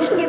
Точно не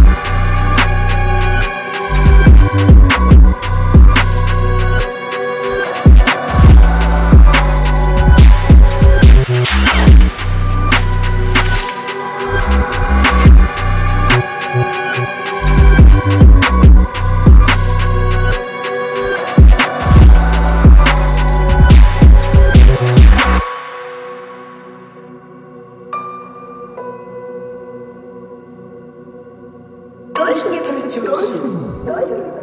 пройдешь.